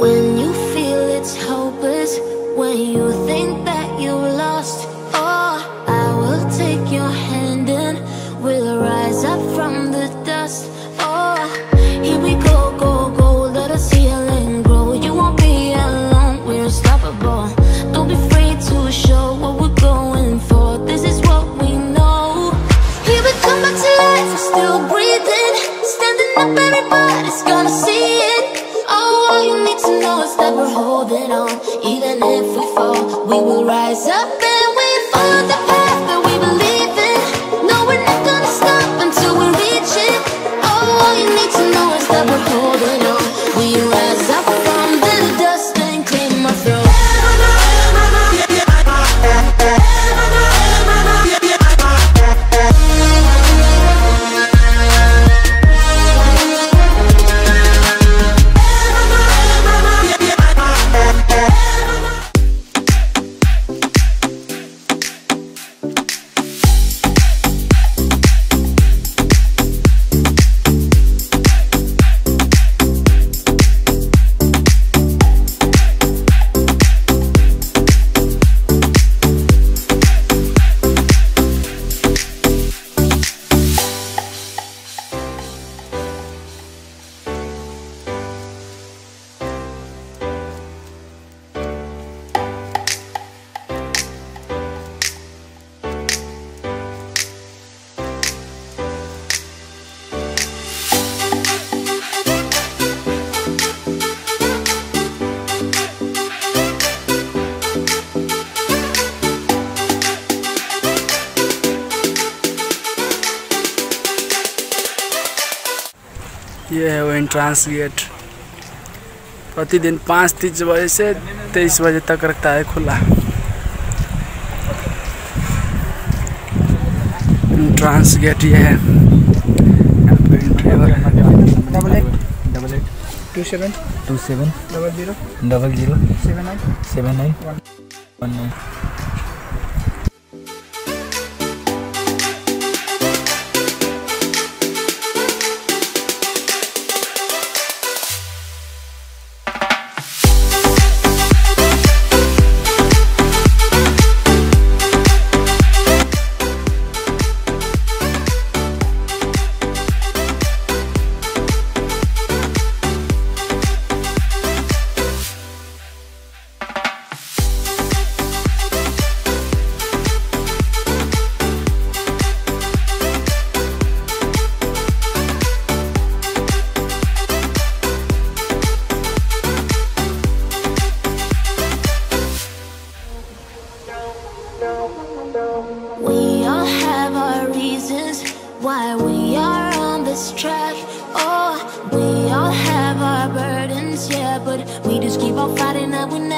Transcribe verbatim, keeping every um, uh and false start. When you feel it's hopeless, when you think that you lost all, I will take your hand and we'll rise up from the dust. Oh, here we go, go, go, let us heal and grow. You won't be alone, we're unstoppable. Don't be afraid to show what we're going for. This is what we know. Here we come back to life, we're still breathing, standing up, everybody's gonna see it. All you need to know is that we're holding on. Even if we fall, we will rise up and we follow the path that we believe in. No, we're not gonna stop until we reach it. All you need to know is that we're holding on. We rise up from the dust and claim our throne. ये है वो ट्रांसगेट, प्रतिदिन पाँच तीस बजे से तेईस बजे तक रखता है खुला। ट्रांसगेट ये है। Double eight double eight two seven two seven double zero double zero seven nine seven nine one nine. We all have our reasons why we are on this track. Oh, we all have our burdens, yeah, but we just keep on fighting that we